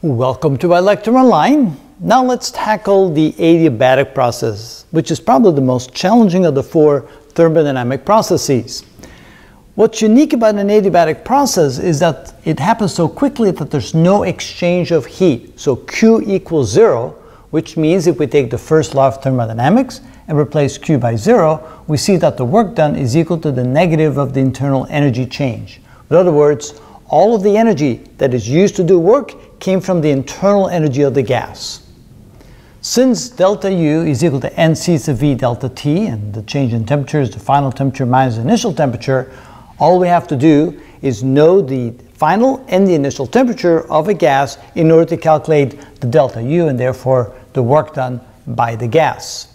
Welcome to iLectureOnline. Now let's tackle the adiabatic process, which is probably the most challenging of the four thermodynamic processes. What's unique about an adiabatic process is that it happens so quickly that there's no exchange of heat. So Q equals zero, which means if we take the first law of thermodynamics and replace Q by zero, we see that the work done is equal to the negative of the internal energy change. In other words, all of the energy that is used to do work came from the internal energy of the gas. Since delta U is equal to NC sub V delta T, and the change in temperature is the final temperature minus the initial temperature, all we have to do is know the final and the initial temperature of a gas in order to calculate the delta U and therefore the work done by the gas.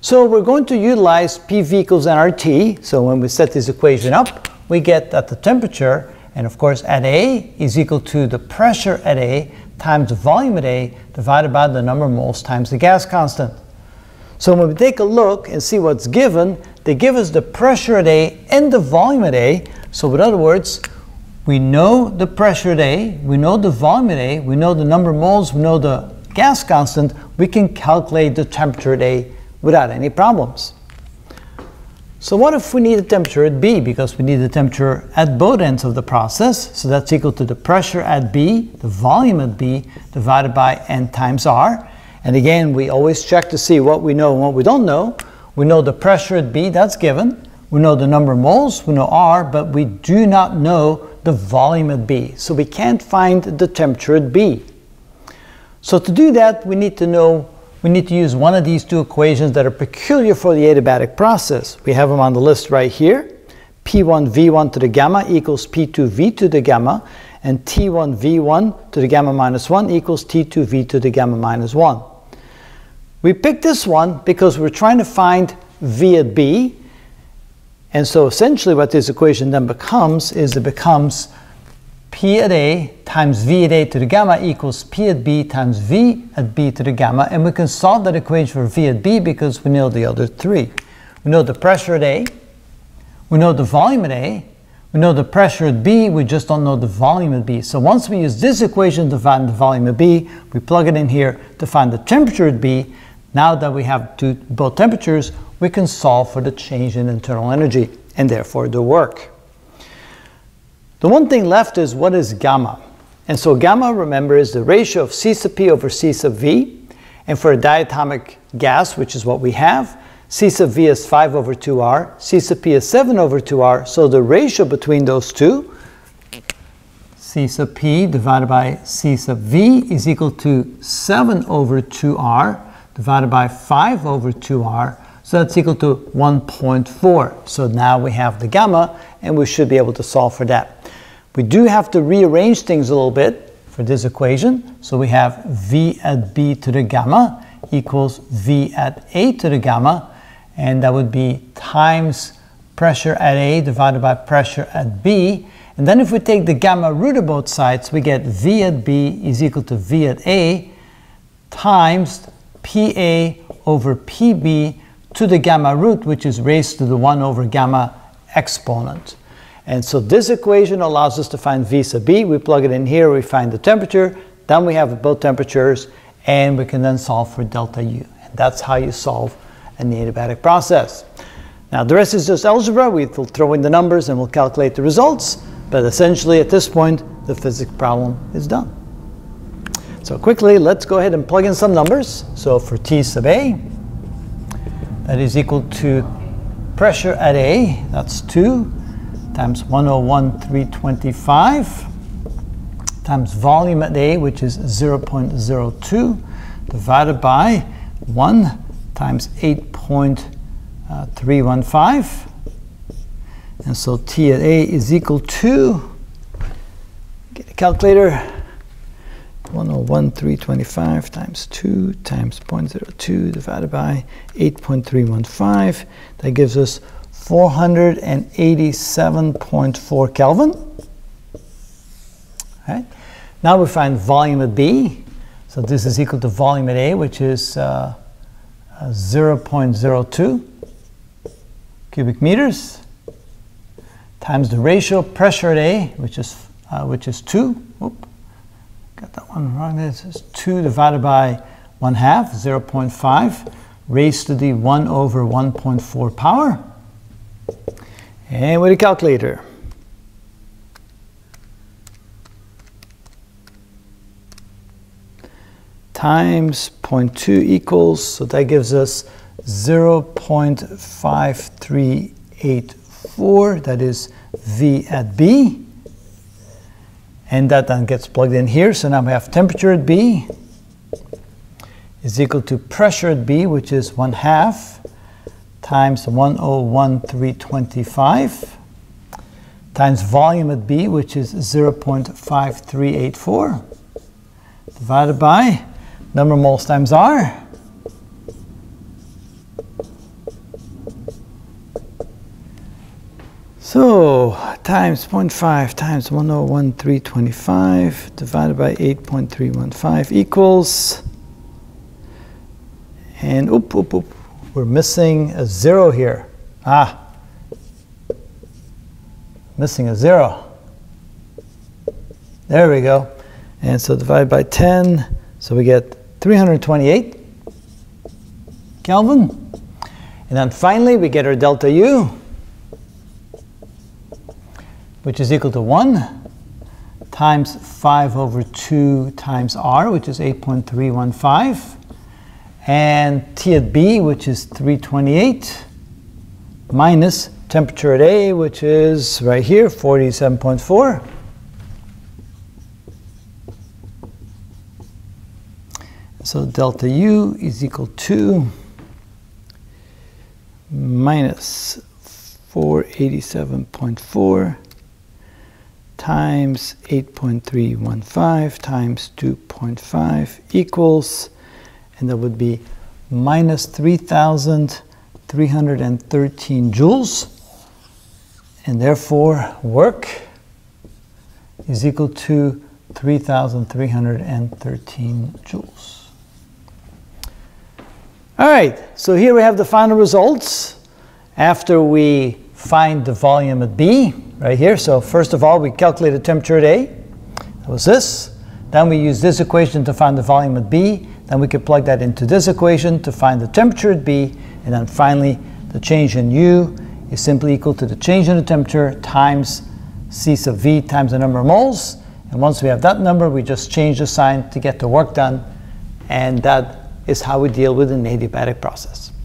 So we're going to utilize PV equals nRT, so when we set this equation up, we get that the temperature, and of course at A is equal to the pressure at A times the volume at A divided by the number of moles times the gas constant. So when we take a look and see what's given, they give us the pressure at A and the volume at A. So in other words, we know the pressure at A, we know the volume at A, we know the number of moles, we know the gas constant, we can calculate the temperature at A without any problems. So what if we need a temperature at B, because we need the temperature at both ends of the process? So that's equal to the pressure at B, the volume at B, divided by N times R. And again, we always check to see what we know and what we don't know. We know the pressure at B, that's given. We know the number of moles, we know R, but we do not know the volume at B. So we can't find the temperature at B. So to do that, we need to use one of these two equations that are peculiar for the adiabatic process. We have them on the list right here. P1 V1 to the gamma equals P2 V to the gamma, and T1 V1 to the gamma minus 1 equals T2 V to the gamma minus 1. We picked this one because we're trying to find V at B, and so essentially what this equation then becomes is it becomes P at A times V at A to the gamma equals P at B times V at B to the gamma, and we can solve that equation for V at B because we know the other three. We know the pressure at A, we know the volume at A, we know the pressure at B, we just don't know the volume at B. So once we use this equation to find the volume at B, we plug it in here to find the temperature at B. Now that we have both temperatures, we can solve for the change in internal energy and therefore the work. The one thing left is, what is gamma? And so gamma, remember, is the ratio of C sub P over C sub V. And for a diatomic gas, which is what we have, C sub V is 5 over 2R, C sub P is 7 over 2R, so the ratio between those two, C sub P divided by C sub V, is equal to 7 over 2R divided by 5 over 2R, so that's equal to 1.4. So now we have the gamma, and we should be able to solve for that. We do have to rearrange things a little bit for this equation. So we have V at B to the gamma equals V at A to the gamma, and that would be times pressure at A divided by pressure at B. And then if we take the gamma root of both sides, we get V at B is equal to V at A times PA over PB to the gamma root, which is raised to the 1 over gamma exponent. And so this equation allows us to find V sub B. We plug it in here, we find the temperature, then we have both temperatures, and we can then solve for delta U. And that's how you solve an adiabatic process. Now the rest is just algebra. We'll throw in the numbers and we'll calculate the results, but essentially at this point the physics problem is done. So quickly, let's go ahead and plug in some numbers. So for T sub A, that is equal to pressure at A, that's 2, times 101,325, times volume at A, which is 0.02, divided by 1 times 8.315. And so T at A is equal to, get a calculator, 101,325 times 2 times 0.02 divided by 8.315. That gives us 487.4 Kelvin. All right. Now we find volume at B. So this is equal to volume at A, which is 0.02 cubic meters, times the ratio pressure at A, which is 2. got that one wrong there. It says 2 divided by 1/2, 0.5, raised to the 1 over 1.4 power. And with a calculator. Times 0.2 equals, so that gives us 0.5384, that is V at B. And that then gets plugged in here, so now we have temperature at B is equal to pressure at B, which is 1/2 times 101,325 times volume at B, which is 0.5384, divided by number of moles times R. So, times 0.5 times 101,325 divided by 8.315 equals, and we're missing a zero here. Ah, missing a zero. There we go. And so divided by 10, so we get 328 Kelvin. And then finally we get our delta U, which is equal to 1 times 5 over 2 times R, which is 8.315, and T at B, which is 328, minus temperature at A, which is right here, 47.4, so delta U is equal to minus 487.4 times 8.315 times 2.5 equals, and that would be minus 3,313 joules, and therefore work is equal to 3,313 joules. All right, so here we have the final results after we find the volume at B, right here. So first of all, we calculated temperature at A. That was this. Then we used this equation to find the volume at B. Then we could plug that into this equation to find the temperature at B. And then finally, the change in U is simply equal to the change in the temperature times C sub V times the number of moles. And once we have that number, we just change the sign to get the work done. And that is how we deal with an adiabatic process.